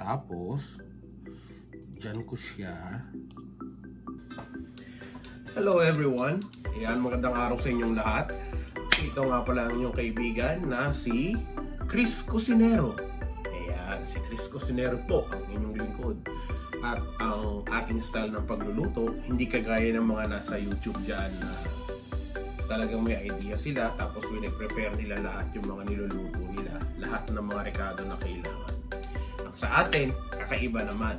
Tapos, dyan ko siya. Hello everyone. Ayan, magandang araw sa inyong lahat. Ito nga pala ang inyong kaibigan na si Chris Cusinero. Ayan, si Chris Cusinero po ang inyong lingkod. At ang ating style ng pagluluto, hindi kagaya ng mga nasa YouTube dyan na talagang may idea sila tapos nag-prepare nila lahat yung mga niluluto nila, lahat ng mga rekado na kailangan. Ang sa atin, kakaiba naman.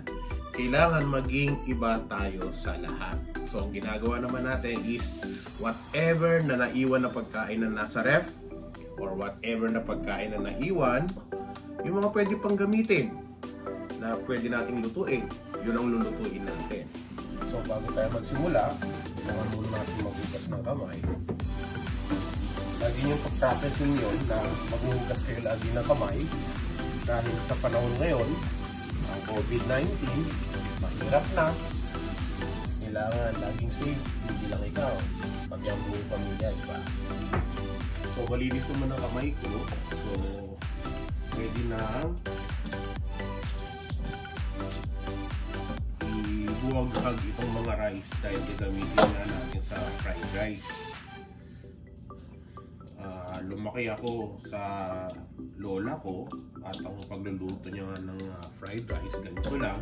Kailangan maging iba tayo sa lahat. So, ang ginagawa naman natin is whatever na naiwan na pagkain na nasa ref or whatever na pagkain na naiwan, yung mga pwede pang gamitin na pwede nating lutuin, yun ang lulutuin natin. So, bago tayo magsimula, kailangan muna natin maghugas ng kamay. Lagi niyong pag-practice yun na maghugas kayo lagi ng kamay dahil sa panahon ngayon, ang COVID-19, mahirap na. Kailangan laging safe, hindi lang ikaw, pati ang buong pamilya, iba. So, malinis naman ang kamay ko. So, pwede na ibuwag-hag itong mga rice dahil gagamitin na natin sa fried rice. Lumaki ako sa lola ko at ang pagluluto niya ng fried rice, ganito lang.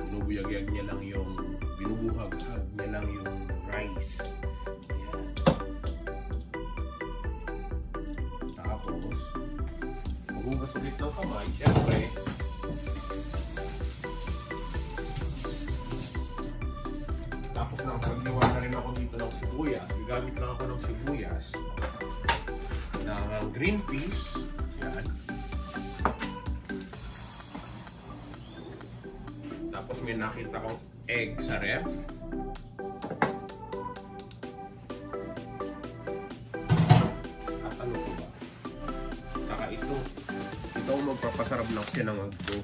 Binubuyag-yag niya lang yung binubuhag-hag niya lang yung rice. Ayan. Tapos maghugas ulit ng kamay, syempre. Tapos nang pagliwan na rin ako dito ng sibuyas, gagamit lang ako ng sibuyas ng green peas. Ayan. Tapos may nakita kong egg sa ref. At ano ko ba? Saka ito. Ito ang magpapasarap ng sinangag ko.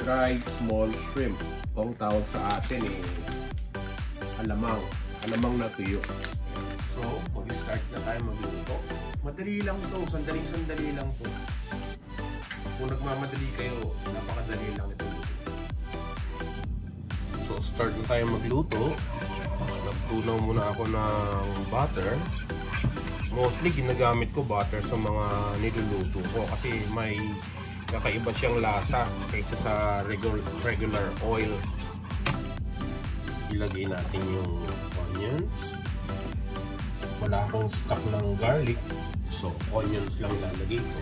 Dried small shrimp. Ang tawag sa atin eh, alamang. Alamang na tuyo. So, mag-start na tayo magluto. Madali lang ito. Sandaling-sandali lang ito. Kung nagmamadali kayo, napakadali lang ito. So, start na tayo magluto. Nagtunaw muna ako ng butter. Mostly, ginagamit ko butter sa mga niluluto ko kasi may kakaiba siyang lasa kaysa sa regular oil. Ilagay natin yung onions. Wala akong stock ng garlic, so onions lang lalagay ko.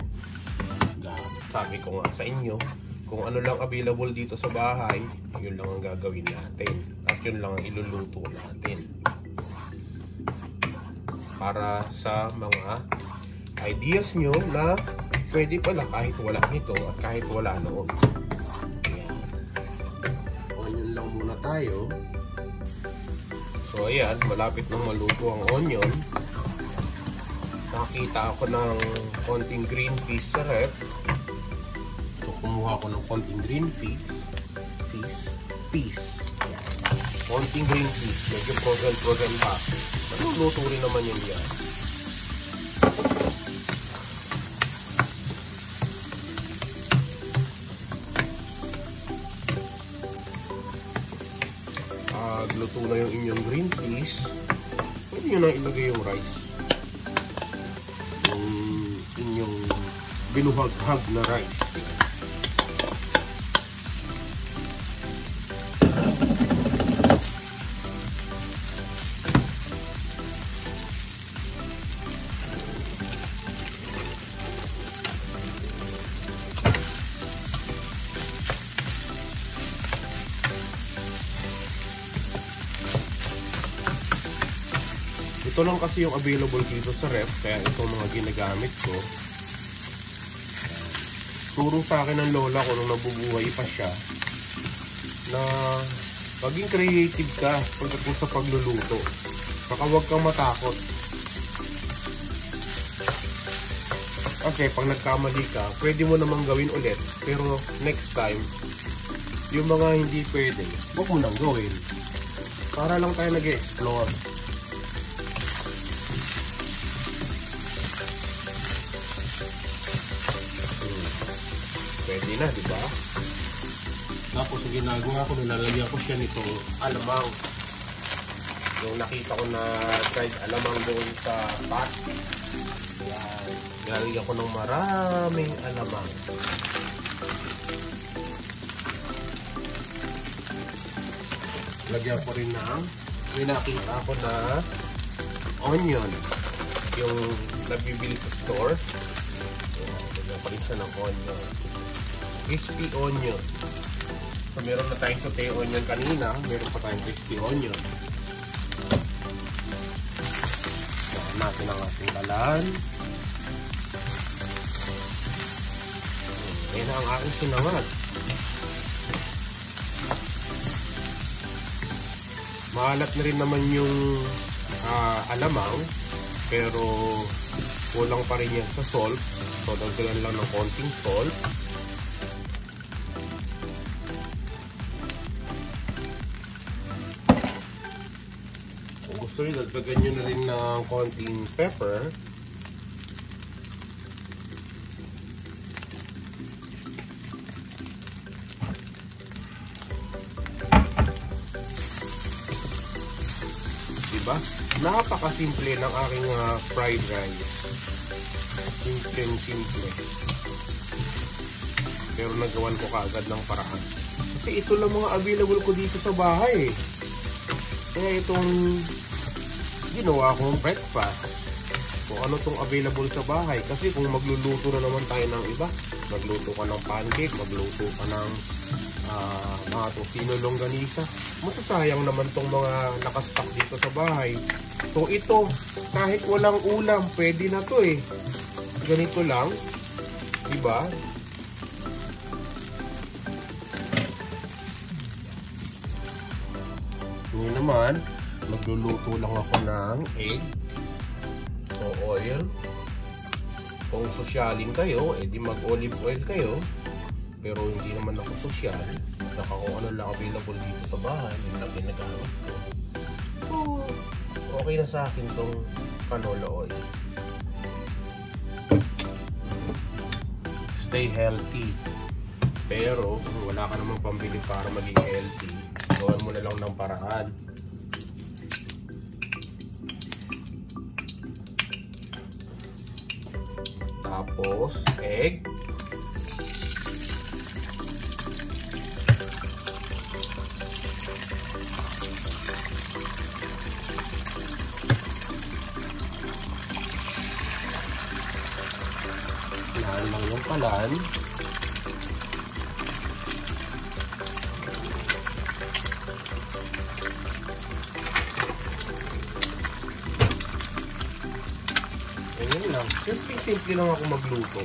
Sabi ko nga sa inyo, kung ano lang available dito sa bahay, yun lang ang gagawin natin at yun lang ang iluluto natin para sa mga ideas nyo na pwede pala kahit wala nito at kahit wala noon. Ayan. Onion lang muna tayo. So ayan, malapit nang maluto ang onion. Nakita ako ng konting green peas sa ref. So kumuha ako ng konting green peas. Konting green peas. Medyo frozen pa. Maluluto rin naman yun yan. Luto na yung inyong green peas, pwede nyo na ilagay yung rice, yung inyong binuhag-hag na rice. Ito lang kasi yung available dito sa ref, kaya itong mga ginagamit ko. Turo sa akin ng lola ko nung nabubuhay pa siya na maging creative ka pagdating sa pagluluto. Saka huwag kang matakot. Okay, pag nagkamali ka, pwede mo namang gawin ulit. Pero next time, yung mga hindi pwede, huwag mo nang gawin. Para lang tayo nag-explore. Pwede na, di ba? Tapos ang ginagawa ko, nilalagyan ko siya nitong alamang. Yung nakita ko na dried alamang doon sa pot. Ayan. Nilalagyan ko ng maraming alamang. Lagyan ko rin ng may nakita ko na onion. Yung nabibili sa store. Lagyan ko rin siya ng onion. Crispy onion. So, meron na tayong sauté onion kanina. Meron pa tayong crispy onion. Lagyan natin ang ating kalan. Ayan ang aking sinangag. Maalat na rin naman yung alamang, pero kulang pa rin yan sa salt. So, dagdagan lang ng konting salt. Kung gusto nyo, dagdagan nyo na rin ng konting pepper. Diba? Napakasimple ng aking fried rice. Simple. Pero nagawan ko kaagad ng paraan. Kasi ito lang mga available ko dito sa bahay. Kaya itong ginawa kong breakfast. Kung ano itong available sa bahay. Kasi kung magluluto na naman tayo ng iba. Magluto ka ng pancake, magluto ka ng mga tocino longganisa. Masasayang naman tong mga nakastock dito sa bahay. So ito, kahit walang ulam, pwede na to eh. Ganito lang. Diba? Ngayon naman, magluluto lang ako ng egg. So oil. Kung sosyalin kayo, edi mag-olive oil kayo. Pero hindi naman ako social. Saka kung ano lang available dito sa bahay, yun lang ginagamit ko. So, okay na sa akin itong canola oil. Stay healthy. Pero kung wala ka namang pambili para maging healthy, gawin mo na lang ng paraan. Tapos, egg. Hinaan lang yung kalan. Ganyan lang. Simple-simple lang ako magluto.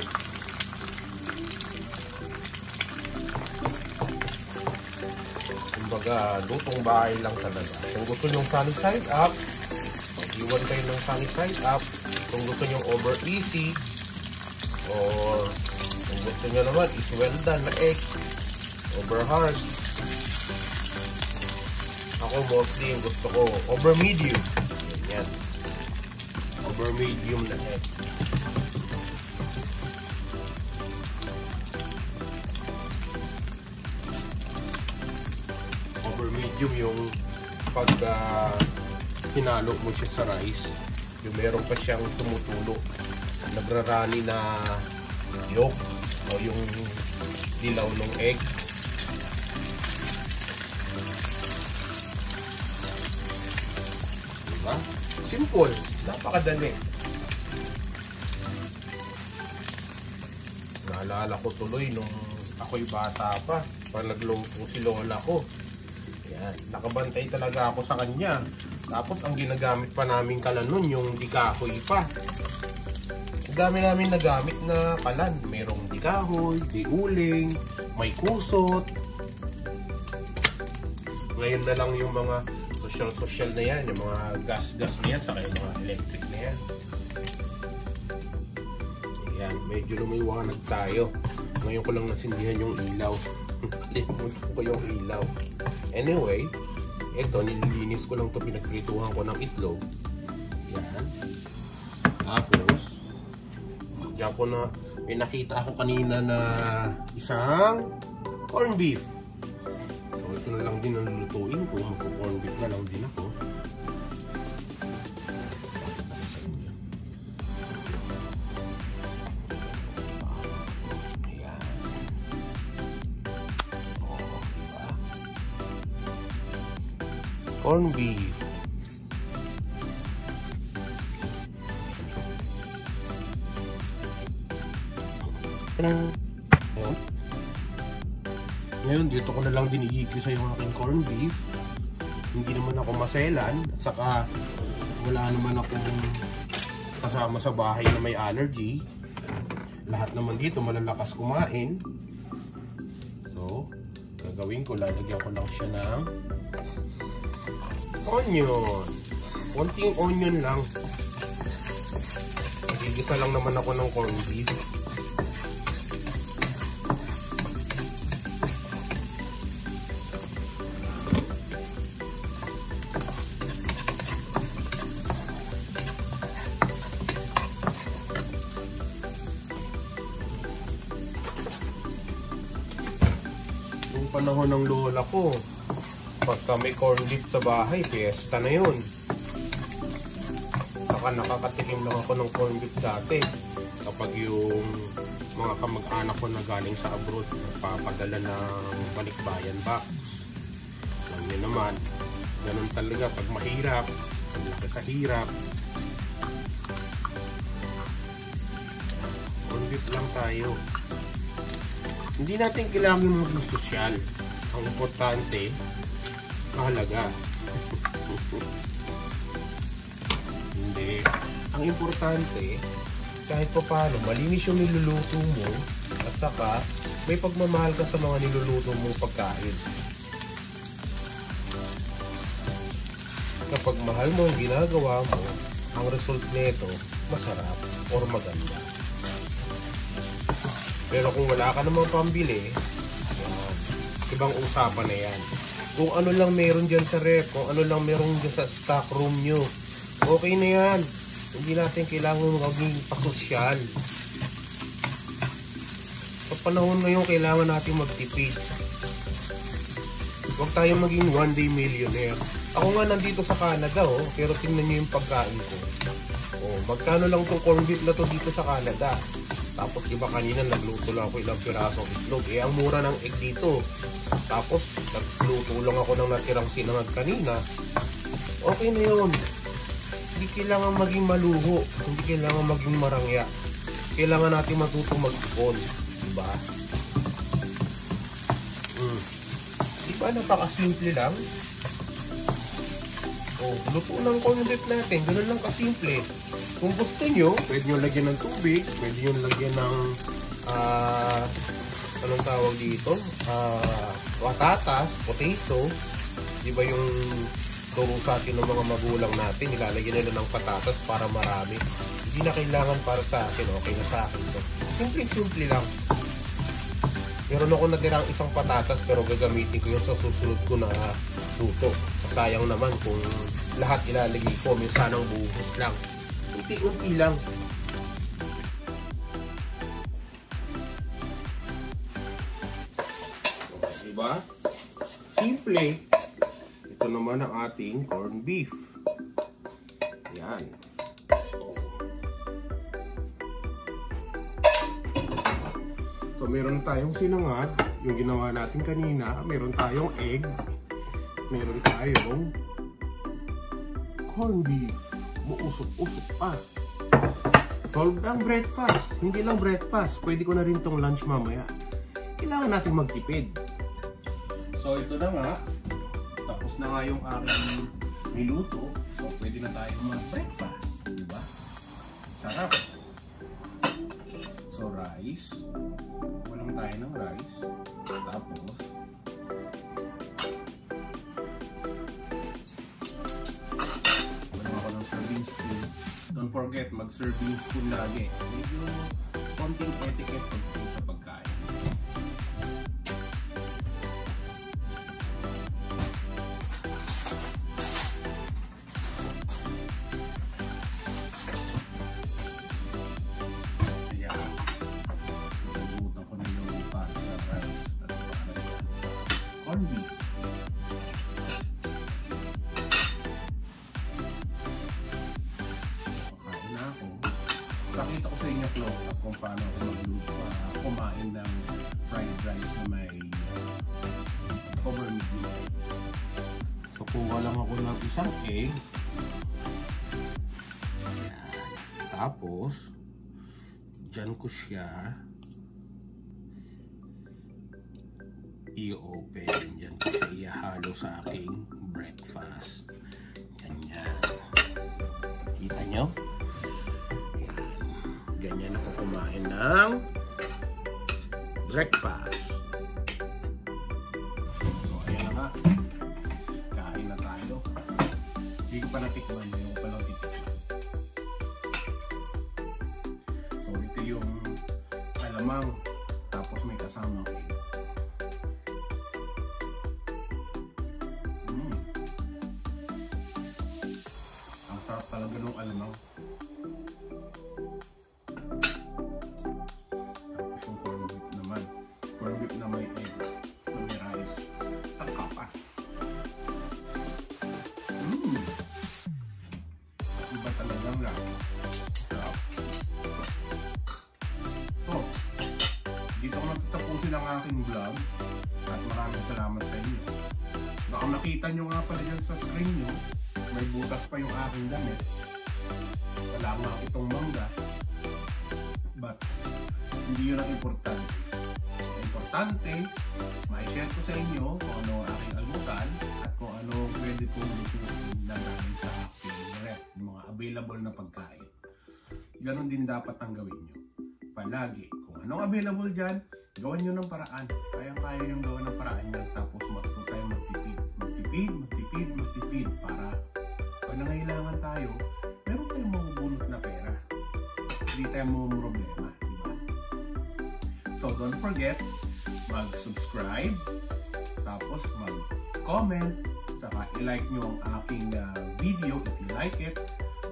Kumbaga, lutong bahay lang talaga. Kung gusto nyong sunny side up, mag-iwan kayo ng sunny side up. Kung gusto nyong over easy, or kung gusto nyo naman is well done na egg over hard. Ako mostly yung gusto ko over medium. Ganyan, over medium na egg. Over medium yung pag hinalo mo siya sa rice, yung meron pa siyang tumutulo, nagrarani na yolk o yung dilaw ng egg. Diba? Simple. Napakadali. Naalala ko tuloy nung ako'y bata pa, pag nagluto si lola ko. Ayan. Nakabantay talaga ako sa kanya. Tapos ang ginagamit pa namin kalanon yung dikahoy pa. Dami namin nagamit na kalan. Merong dikahoy, diuling, may kusot. Ngayon na lang yung mga social-social na yan, yung mga gas-gas na yan, saka yung mga electric na yan. Ayan, medyo lumiwanag tayo. Ngayon ko lang nasindihan yung ilaw. Limot ko yung ilaw. Anyway, eto, nililinis ko lang ito. Pinagprituhan ko ng itlog. Ayan. Tapos, Diyan ko na, may nakita ako kanina na isang corn beef. So ito na lang din ang lulutuin ko. Mag-corn beef na lang din ako. Corn beef. Ngayon, dito ko na lang din i-gisa yung aking corn beef. Hindi naman ako maselan. At saka, wala naman akong kasama sa bahay na may allergy. Lahat naman dito malalakas kumain. So, gagawin ko, lalagyan ko lang siya ng onion. Konting onion lang. Magigisa lang naman ako ng corn beef. Yung panahon ng lola ko, pagka may corn beef sa bahay, piyesta na yun. Saka nakakatikim lang ako ng corn beef dati. Kapag yung mga kamag-anak ko na galing sa abroad, nagpapadala ng balikbayan box. Alam nyo naman, ganun talaga pag mahirap, pag kahirap. Corn beef lang tayo. Hindi natin kailangan maging sosyal. Ang importante, mahalaga. Hindi. Ang importante, kahit pa paano, malinis yung niluluto mo at saka may pagmamahal ka sa mga niluluto mo pagkain. Kapag mahal mo ang ginagawa mo, ang result nito masarap or maganda. Pero kung wala ka namang pambili, ibang usapan na yan. Kung ano lang meron dyan sa ref, kung ano lang meron dyan sa stock room nyo, okay na yan. Hindi natin kailangan maging pasosyal. Sa panahon na yun, kailangan natin magtipid. Huwag tayo maging one day millionaire. Ako nga nandito sa Canada, oh, pero tingnan nyo yung pagkain ko. Oh, magkano lang itong corn beef na to dito sa Canada? Tapos iba kanina nagluto lang ako ilang piraso itlog. Eh ang mura ng egg dito. Tapos nagluto lang ako ng natirang sinangag kanina. Okay na yun. Hindi kailangan maging maluho. Hindi kailangan maging marangya. Kailangan natin matuto mag-ipon. Diba? Diba napakasimple lang? O, luto ng corn beef natin. Ganun lang kasimple. Kung gusto nyo, pwede nyo lagyan ng tubig, pwede nyo lagyan ng anong tawag dito? Watatas, potato. Di ba yung turo sa atin ng mga magulang natin, nilalagyan nila ng patatas para marami. Hindi na kailangan para sa akin, okay na sa akin to. Simple-simple lang. Meron ako natirang isang patatas pero gagamitin ko yun sa susunod ko na luto. Sayang naman kung lahat ilalagay ko, minsan ang buhos lang. Unti-unti lang. Diba? Simple. Ito naman ang ating corned beef. Ayan. So, meron tayong sinangag. Yung ginawa natin kanina. Meron tayong egg. Meron tayong corned beef. Muusok-usok pa. Solve ang breakfast. Hindi lang breakfast. Pwede ko na rin tong lunch mamaya. Kailangan natin magtipid. So ito na nga. Tapos na nga yung aking niluto. So pwede na tayo mag-breakfast. Diba? Sarap. So rice. Walang tayo ng rice. Tapos don't forget, mag-serving spoon lagi. Medyo konting etiquette pagdating sa pagkain. Ayan. tatlo kung paano ako kumain ng fried rice na may over medium. So kuha lang ako ng isang egg. Tapos dyan ko siya i-open. Dyan ko siya ihalo sa aking breakfast. Ganyan. Kita nyo? Ganyan ako kumain ng breakfast. So, ayan na nga. Kain na tayo. Hindi ko pa natikman. Hindi ko pa natikman. So, ito yung alamang. Tapos may kasama ko. Ang sarap talaga ng alamang. Dito ko magtatapusin ang aking vlog at maraming salamat sa inyo. Baka nakita nyo nga pala dyan sa screen nyo, may butas pa yung aking damit. Wala nga itong mangga, but hindi yun ang importante. Ang importante, ma-share ko sa inyo kung ano ang aking almusal at kung ano pwede po namin sa aking direct, mga available na pagkain. Ganon din dapat ang gawin nyo. Palagi. Kung anong available dyan, gawin nyo ng paraan. Kayang-kaya nyo gawin ng paraan yan. Tapos matuto tayo magtipid. Para pag nangailangan tayo, meron tayong mabubunot na pera. Hindi tayo mamumroblema. Diba? So don't forget, mag-subscribe, tapos mag-comment, saka i-like nyo ang aking video if you like it.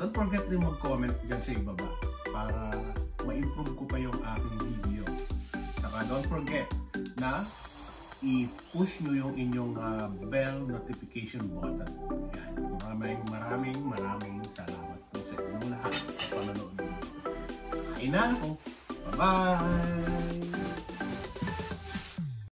Don't forget din mag-comment dyan sa ibaba para ma-improve ko pa yung aking video. Saka don't forget na i-push nyo yung inyong bell notification button. Yan. Maraming salamat po sa inyong lahat sa panonood. Kain na ako. Bye-bye!